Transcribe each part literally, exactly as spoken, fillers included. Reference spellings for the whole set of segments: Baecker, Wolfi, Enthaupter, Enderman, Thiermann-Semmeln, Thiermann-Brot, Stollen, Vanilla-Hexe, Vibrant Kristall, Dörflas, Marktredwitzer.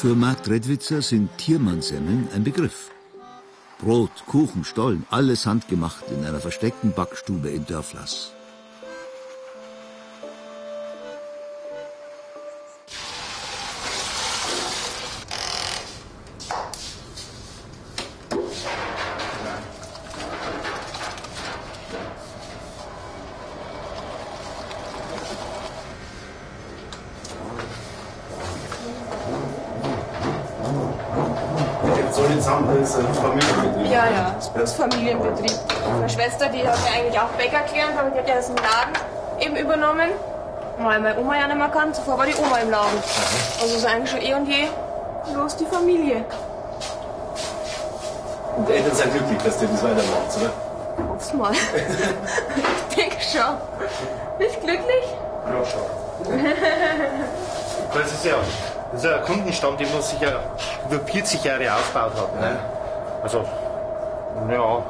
Für Marktredwitzer sind Thiermann-Semmeln ein Begriff. Brot, Kuchen, Stollen, alles handgemacht in einer versteckten Backstube in Dörflas. Familienbetrieb. Meine Schwester, die hat mir eigentlich auch Bäcker gelernt, aber die hat ja das im Laden eben übernommen. Weil meine Oma ja nicht mehr kann, zuvor war die Oma im Laden. Also ist eigentlich schon eh und je los die Familie. Und die Eltern sind glücklich, dass du das weitermachst, oder? Hoff's mal. Ich denke schon. Bist glücklich? Ja, schon. Das ist ja, das ist ja ein Kundenstamm, den man sich ja über vierzig Jahre aufgebaut hat. Ne? Also, ja,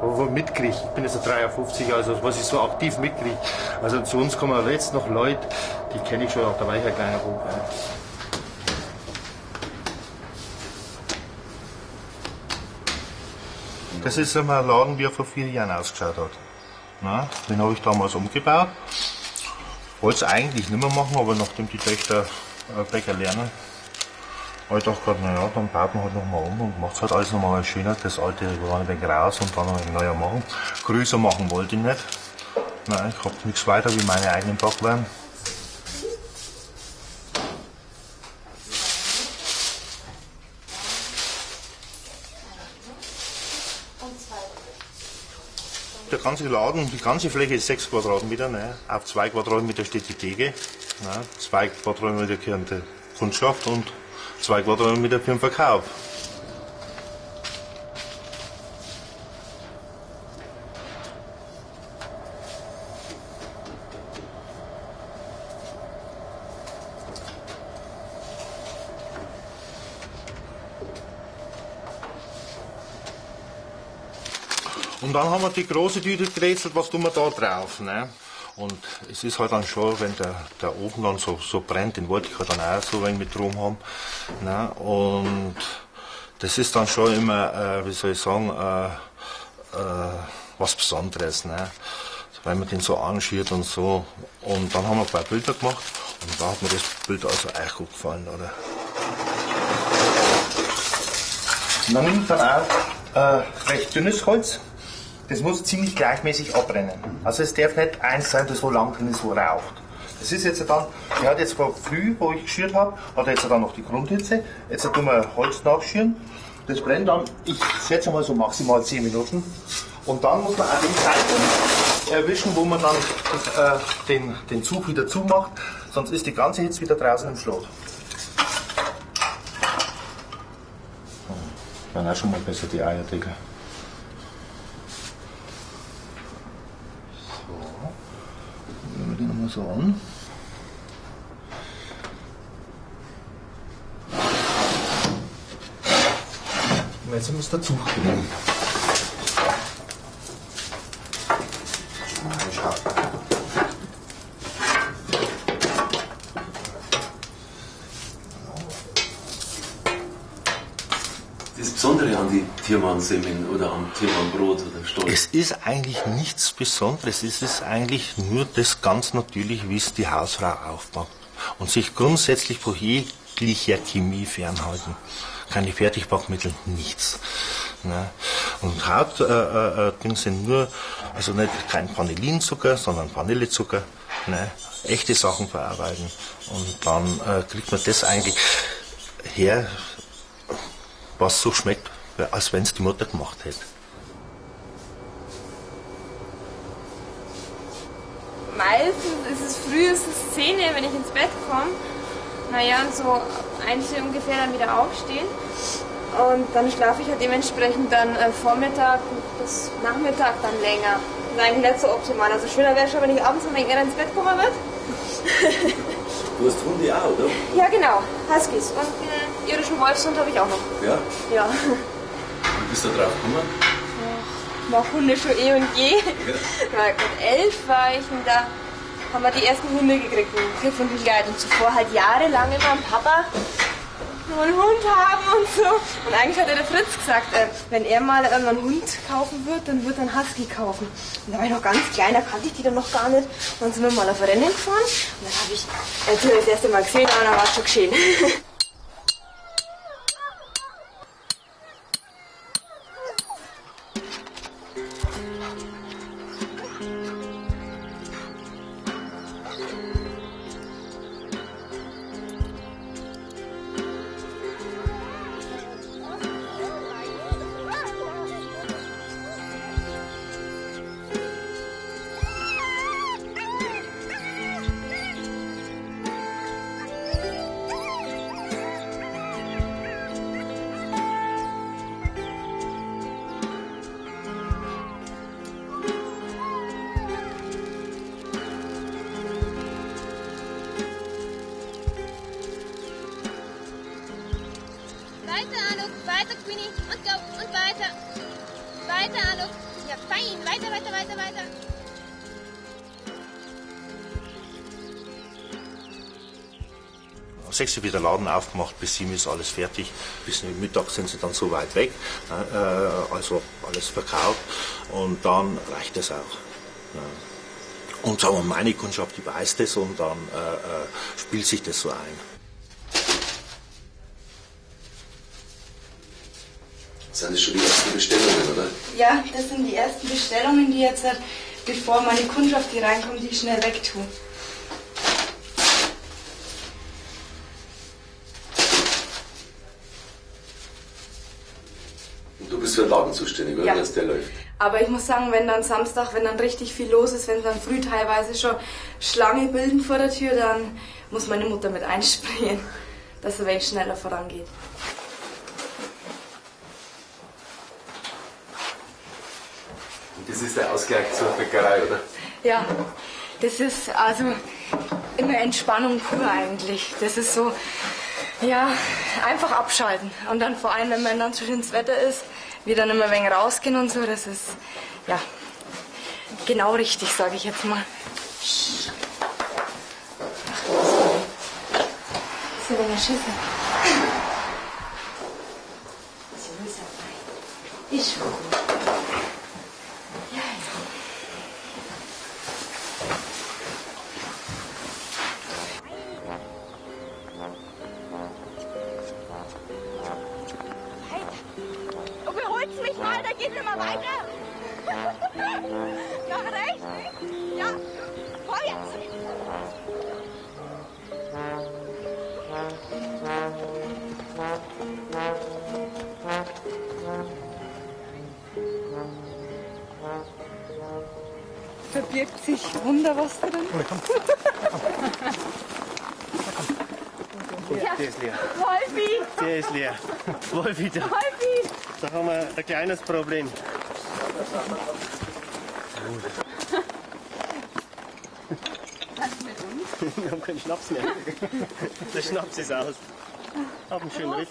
wo mitkriege. Ich bin jetzt dreiundfünfzig, also was ich so aktiv mitkriege. Also zu uns kommen jetzt noch Leute, die kenne ich schon, da war ich ja gar nicht rum. Das ist einmal ein Laden, wie er vor vier Jahren ausgeschaut hat. Na, den habe ich damals umgebaut. Wollte es eigentlich nicht mehr machen, aber nachdem die Töchter Bäcker lernen, ich dachte gerade, naja, dann baut man halt nochmal um und macht es halt alles nochmal schöner. Das alte war ein wenig raus und dann ein neuer machen. Größer machen wollte ich nicht. Nein, ich hab nichts weiter wie meine eigenen Backwaren. Der ganze Laden, die ganze Fläche ist sechs Quadratmeter. Ne? Auf zwei Quadratmeter steht die Theke. Ne? zwei Quadratmeter gehören der Kundschaft und zwei Quadratmeter für den Verkauf. Und dann haben wir die große Tüte gerätselt, was tun wir da drauf, ne? Und es ist halt dann schon, wenn der, der Ofen dann so, so brennt, den wollte ich halt dann auch so ein wenig mit drum haben. Ne? Und das ist dann schon immer, äh, wie soll ich sagen, äh, äh, was Besonderes. Ne? Weil man den so anschürt und so. Und dann haben wir ein paar Bilder gemacht und da hat mir das Bild also echt gut gefallen. Oder? Man nimmt dann auch äh, recht dünnes Holz. Das muss ziemlich gleichmäßig abbrennen. Also es darf nicht eins sein, das so lang drin ist, so raucht. Das ist jetzt dann, ich hatte jetzt vor früh, wo ich geschürt habe, hatte jetzt dann noch die Grundhitze. Jetzt tun wir Holz nachschüren. Das brennt dann, ich schätze mal so maximal zehn Minuten. Und dann muss man auch den Zeitpunkt erwischen, wo man dann das, äh, den, den Zug wieder zumacht. Sonst ist die ganze Hitze wieder draußen im Schlot. Dann auch schon mal besser die Eier, Digga. So an. Jetzt muss der Zug gehen. Das Besondere an die Thiermann-Semmeln oder am Thiermann-Brot oder Stollen? Es ist eigentlich nichts Besonderes, es ist eigentlich nur das ganz natürlich, wie es die Hausfrau aufmacht. Und sich grundsätzlich vor jeglicher Chemie fernhalten. Keine Fertigbackmittel, nichts. Ne? Und Hauptdinge äh, äh, sind nur, also nicht kein Vanillinzucker, sondern Vanillezucker. Ne? Echte Sachen verarbeiten. Und dann äh, kriegt man das eigentlich her, was so schmeckt, als wenn es die Mutter gemacht hätte. Meistens ist es frühestens Szene, wenn ich ins Bett komme. Naja, und so einige ungefähr dann wieder aufstehen. Und dann schlafe ich halt dementsprechend dann äh, Vormittag bis Nachmittag dann länger. Das ist eigentlich nicht so optimal. Also schöner wäre schon, wenn ich abends ein wenig eher ins Bett kommen würde. Du hast Hunde auch, oder? Ja, genau. Huskies. Und den irischen Wolfshund habe ich auch noch. Ja? Ja. Wie bist du drauf gekommen? Ich mag Hunde schon eh und je. Ja. Mit elf war ich und da haben wir die ersten Hunde gekriegt, mit Griff und Begleitung. Zuvor halt jahrelang immer ein Papa nur einen Hund haben und so. Und eigentlich hat ja der Fritz gesagt, äh, wenn er mal ähm, einen Hund kaufen wird, dann wird er einen Husky kaufen. Und da war ich noch ganz klein, da kannte ich die dann noch gar nicht. Und dann sind wir mal auf ein Rennen gefahren. Und dann habe ich natürlich äh, das erste Mal gesehen, aber dann war es schon geschehen. sechs Uhr wird der Laden aufgemacht, bis sieben ist alles fertig. Bis Mittag sind sie dann so weit weg, äh, also alles verkauft und dann reicht das auch. Ja. Und sagen wir, meine Kundschaft, die weiß das und dann äh, spielt sich das so ein. Das sind schon die ersten Bestellungen, oder? Ja, das sind die ersten Bestellungen, die jetzt, bevor meine Kundschaft hier reinkommt, die ich schnell wegtue. Für den Laden zuständig, oder? Ja. Dass der läuft. Aber ich muss sagen, wenn dann Samstag, wenn dann richtig viel los ist, wenn dann früh teilweise schon Schlange bilden vor der Tür, dann muss meine Mutter mit einspringen, dass er wenig schneller vorangeht. Und das ist der Ausgleich zur Bäckerei, oder? Ja, das ist also immer Entspannung pur eigentlich. Das ist so, ja, einfach abschalten. Und dann vor allem, wenn man dann so schönes Wetter ist, wir dann immer ein wenig rausgehen und so, das ist, ja, genau richtig, sage ich jetzt mal. Ach, so eine Schüssel. So ist er. Ist schon gut. Ja, ist da geht's immer weiter. Nach rechts, nicht? Ja, vorwärts. Verbirgt sich Wunder was drin? Oh, komm. Komm. Komm. Ja. Der ist leer. Wolfi! Der ist leer. Wolfi da. Wolfi. Da haben wir ein kleines Problem. Was mit uns? Wir haben keinen Schnaps mehr. Der Schnaps ist aus. Hab einen schönen Riff.